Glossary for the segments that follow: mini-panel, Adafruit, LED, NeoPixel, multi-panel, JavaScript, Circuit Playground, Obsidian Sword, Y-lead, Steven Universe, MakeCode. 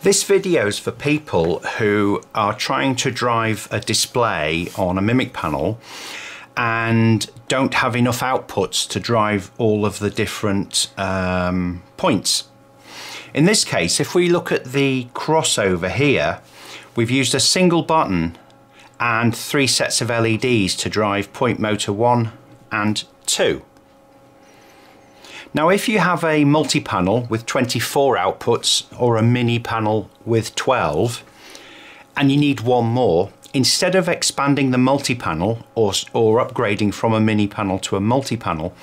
This video is for people who are trying to drive a display on a MIMIC panel and don't have enough outputs to drive all of the different points. In this case, if we look at the crossover here, we've used a single button and three sets of LEDs to drive point motor 1 and 2. Now, if you have a multi-panel with 24 outputs or a mini-panel with 12 and you need one more, instead of expanding the multi-panel or upgrading from a mini-panel to a multi-panel,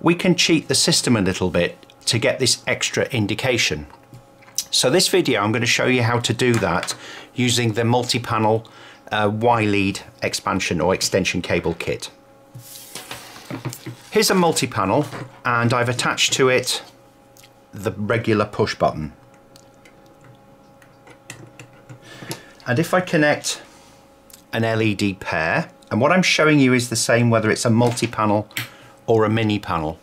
we can cheat the system a little bit to get this extra indication. So this video I'm going to show you how to do that using the multi-panel Y-lead expansion or extension cable kit. Here's a multi-panel, and I've attached to it the regular push button. And if I connect an LED pair, and what I'm showing you is the same whether it's a multi-panel or a mini-panel,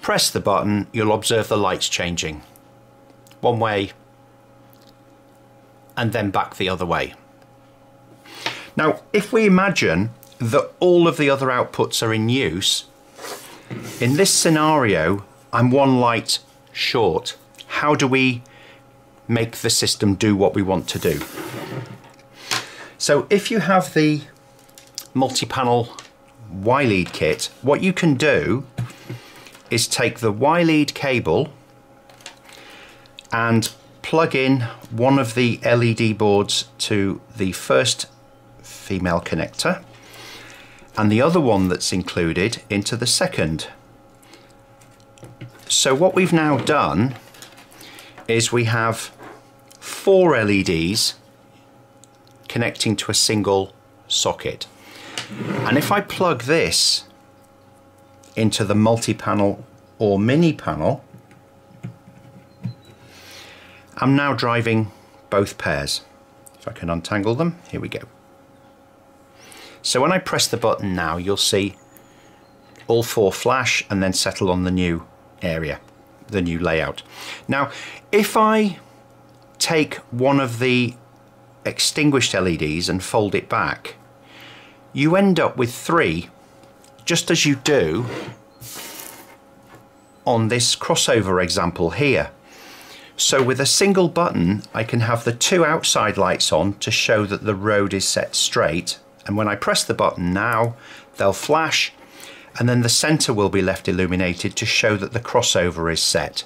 press the button, you'll observe the lights changing. One way, and then back the other way. Now, if we imagine that all of the other outputs are in use, in this scenario, I'm one light short. How do we make the system do what we want to do? So if you have the multi-panel Y-lead kit, what you can do is take the Y-lead cable and plug in one of the LED boards to the first female connector and the other one that's included into the second. So what we've now done is we have 4 LEDs connecting to a single socket. And if I plug this into the multi-panel or mini-panel, I'm now driving both pairs. If I can untangle them, here we go. So when I press the button now, you'll see all 4 flash and then settle on the new area, the new layout. Now, if I take one of the extinguished LEDs and fold it back, you end up with 3, just as you do on this crossover example here. So with a single button, I can have the 2 outside lights on to show that the road is set straight. And when I press the button now, they'll flash, and then the center will be left illuminated to show that the crossover is set.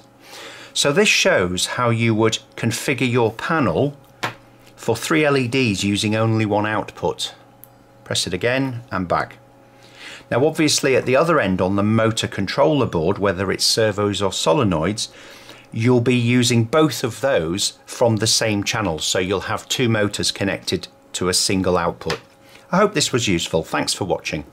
So this shows how you would configure your panel for 3 LEDs using only 1 output. Press it again and back. Now, obviously at the other end on the motor controller board, whether it's servos or solenoids, you'll be using both of those from the same channel. So you'll have 2 motors connected to a single output. I hope this was useful. Thanks for watching.